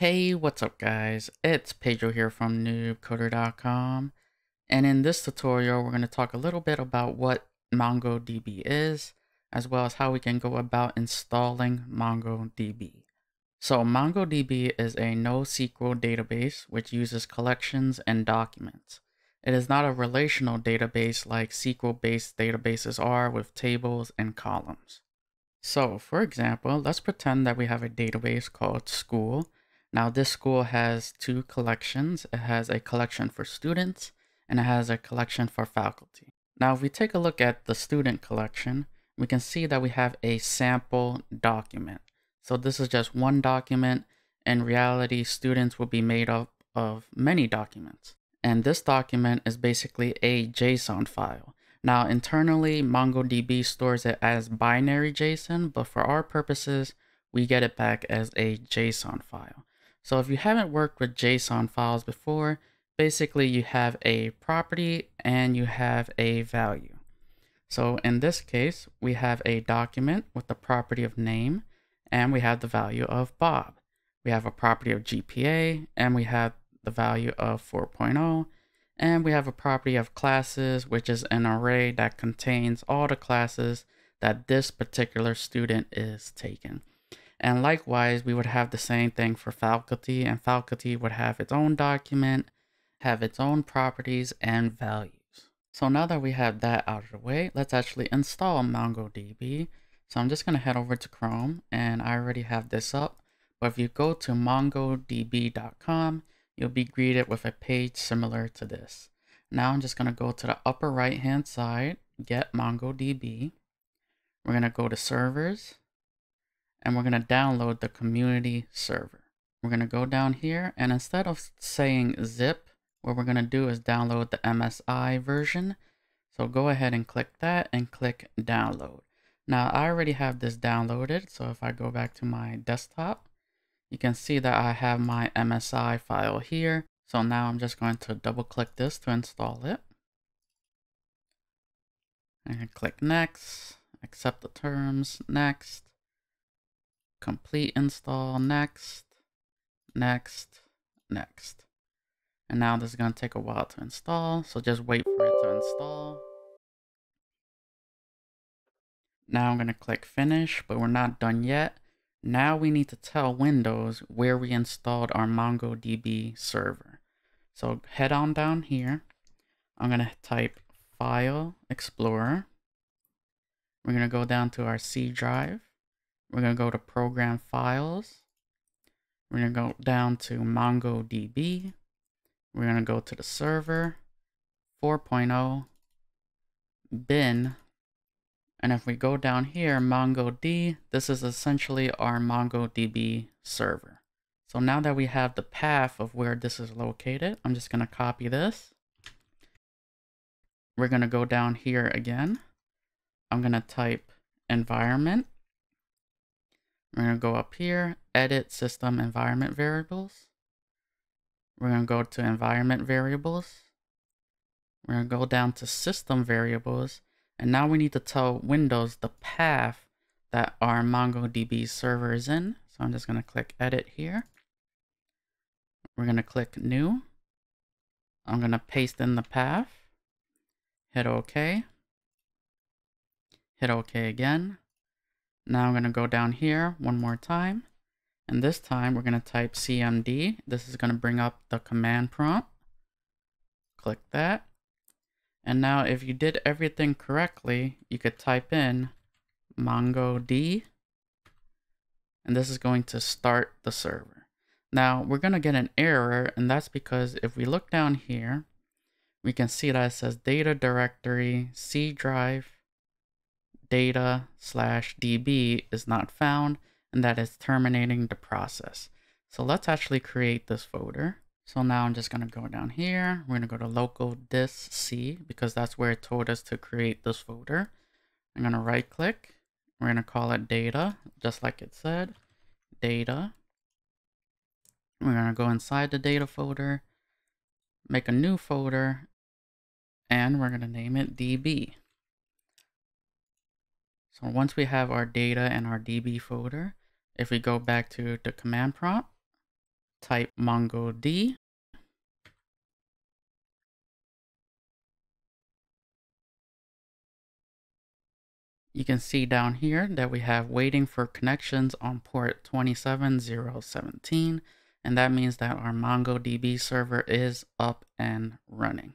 Hey, what's up guys? It's Pedro here from NoobCoder.com, and in this tutorial we're going to talk a little bit about what MongoDB is, as well as how we can go about installing MongoDB. So MongoDB is a NoSQL database which uses collections and documents. It is not a relational database like SQL-based databases are with tables and columns. So for example, let's pretend that we have a database called school. Now this school has two collections. It has a collection for students and it has a collection for faculty. Now if we take a look at the student collection, we can see that we have a sample document. So this is just one document. In reality, students will be made up of many documents. And this document is basically a JSON file. Now internally, MongoDB stores it as binary JSON, but for our purposes, we get it back as a JSON file. So if you haven't worked with JSON files before, basically you have a property and you have a value. So in this case, we have a document with the property of name and we have the value of Bob. We have a property of GPA and we have the value of 4.0, and we have a property of classes, which is an array that contains all the classes that this particular student is taking. And likewise, we would have the same thing for faculty, and faculty would have its own document, have its own properties and values. So now that we have that out of the way, let's actually install MongoDB. So I'm just going to head over to Chrome, and I already have this up. But if you go to MongoDB.com, you'll be greeted with a page similar to this. Now I'm just going to go to the upper right hand side, Get MongoDB. We're going to go to Servers, and we're going to download the community server. We're going to go down here, and instead of saying zip, what we're going to do is download the MSI version. So go ahead and click that and click download. Now I already have this downloaded, so if I go back to my desktop, you can see that I have my MSI file here. So now I'm just going to double click this to install it. And click next, accept the terms, next. Complete install, next, next, next. And now this is going to take a while to install, so just wait for it to install. Now I'm going to click finish, but we're not done yet. Now we need to tell Windows where we installed our MongoDB server. So head on down here. I'm going to type File Explorer. We're going to go down to our C drive. We're going to go to Program Files. We're going to go down to MongoDB. We're going to go to the server, 4.0, bin. And if we go down here, MongoD, this is essentially our MongoDB server. So now that we have the path of where this is located, I'm just going to copy this. We're going to go down here again. I'm going to type environment. We're going to go up here, edit system environment variables. We're going to go to environment variables. We're going to go down to system variables. And now we need to tell Windows the path that our MongoDB server is in. So I'm just going to click edit here. We're going to click new. I'm going to paste in the path. Hit OK. Hit OK again. Now I'm going to go down here one more time, and this time we're going to type CMD. This is going to bring up the command prompt. Click that. And now if you did everything correctly, you could type in MongoD, and this is going to start the server. Now we're going to get an error, and that's because if we look down here, we can see that it says data directory C drive data/db is not found, and that is terminating the process. So let's actually create this folder. So now I'm just going to go down here. We're going to go to local disk C because that's where it told us to create this folder. I'm going to right click. We're going to call it data, just like it said, data. We're going to go inside the data folder, make a new folder, and we're going to name it db. So once we have our data and our DB folder, if we go back to the command prompt, type MongoD. You can see down here that we have waiting for connections on port 27017, and that means that our MongoDB server is up and running.